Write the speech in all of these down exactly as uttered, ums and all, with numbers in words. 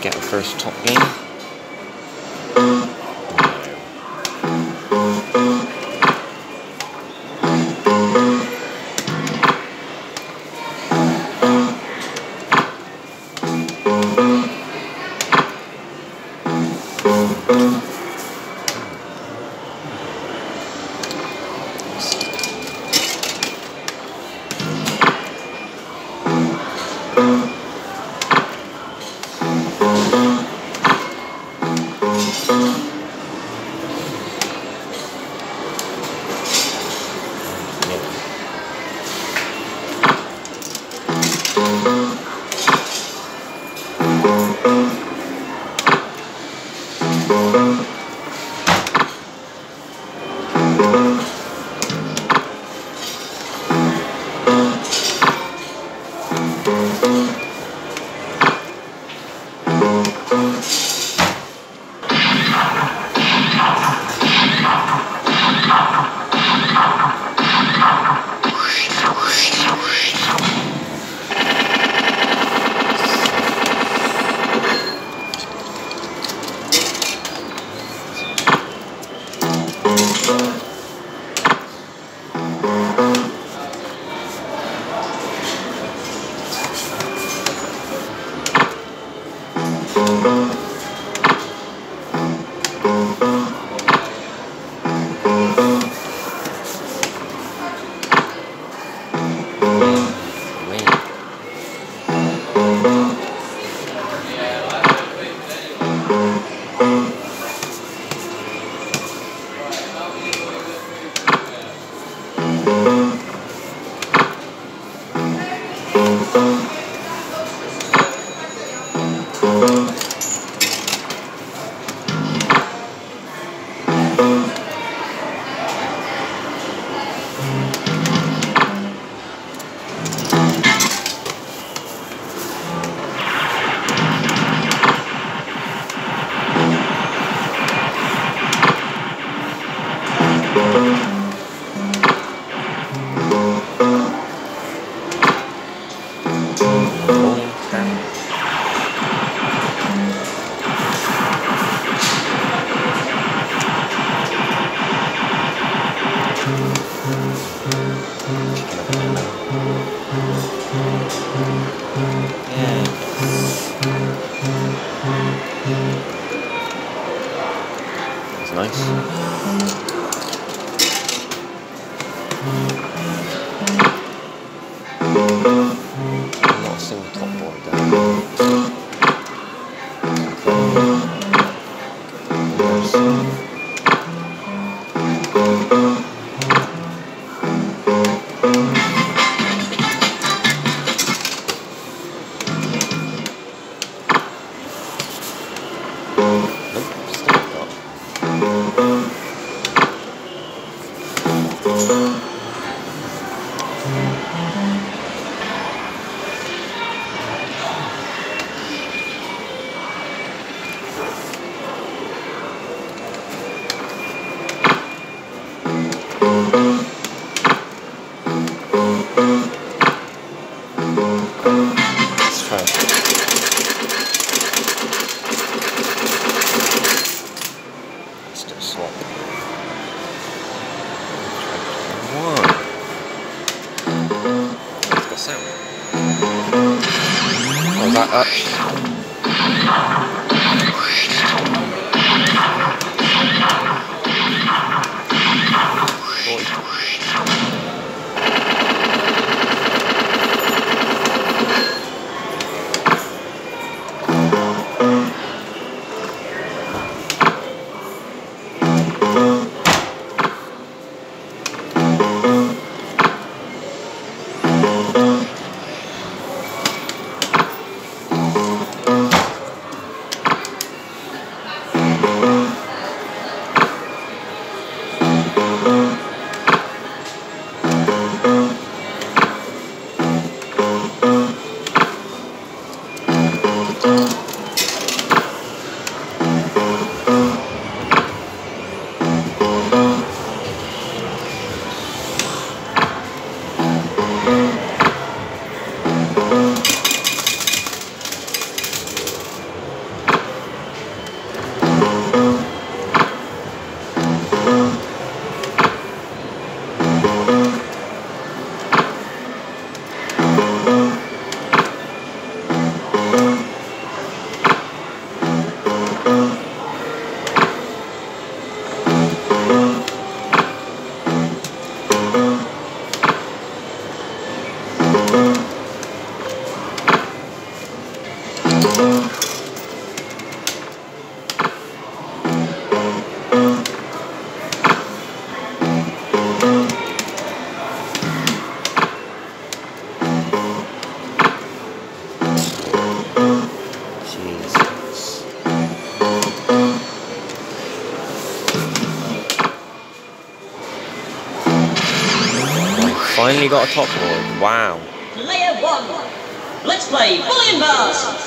Get a first top game. Boom, boom, boom, boom. Finally got a top board. Wow. Player one. Let's play Bullion Bars.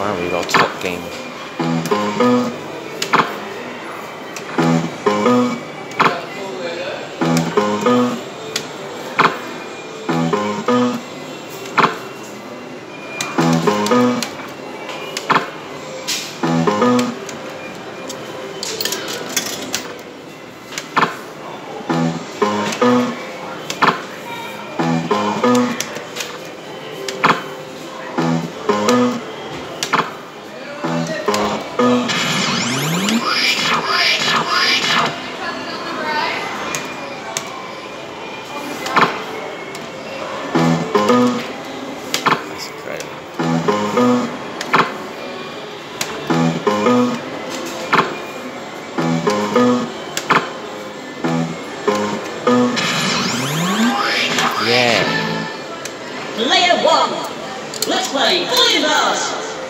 Wow, we got a top game. Let's play Bullion Bars! Oh.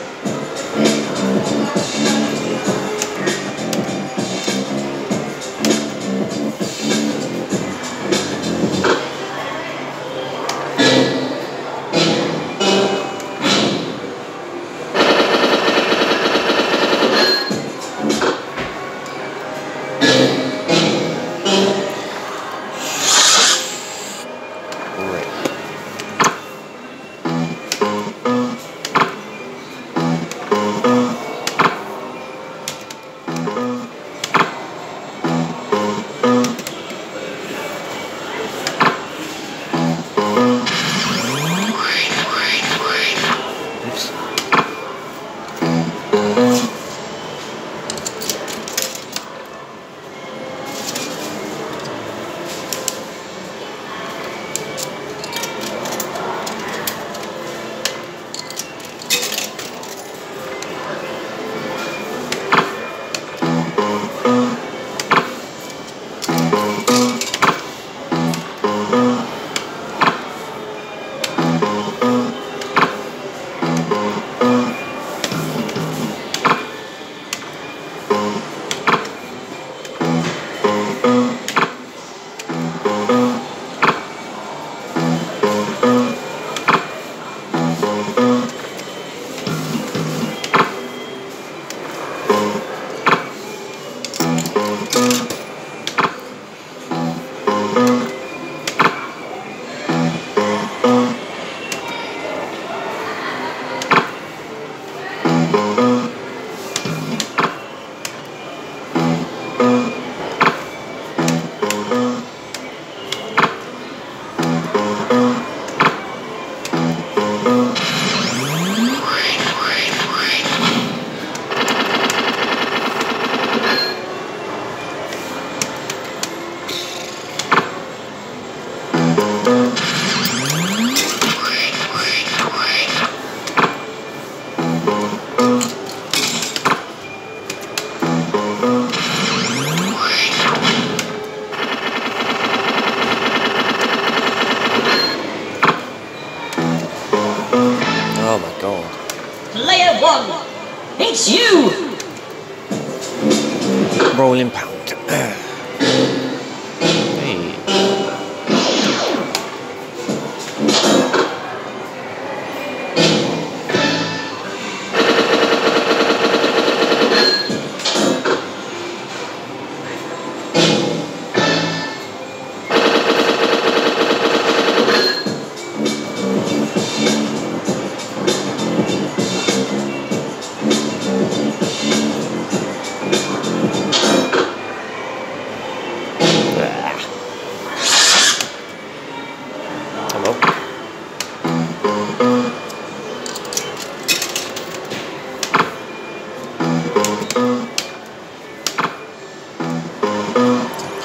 Oh my god. Player one, it's you! Rolling pound. Hey.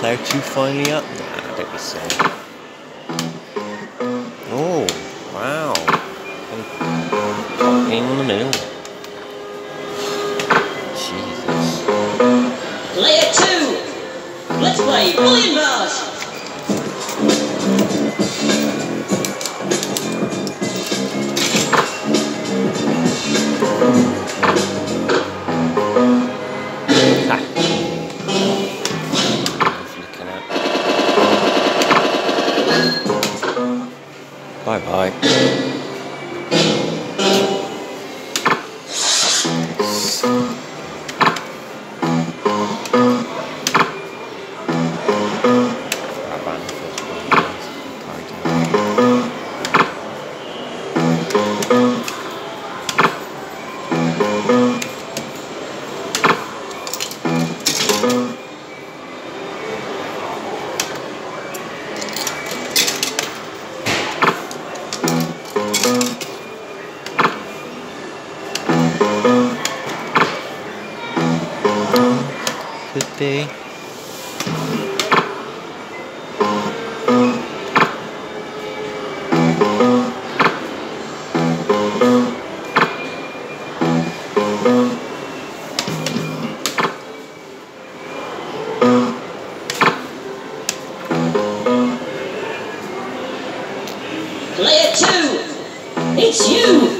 Player two finally up? Nah, don't be silly. Oh, wow. Aim in the middle. Jesus. Player two! Let's play Bullion Bars! Bye bye. Could be. Player two, it's you.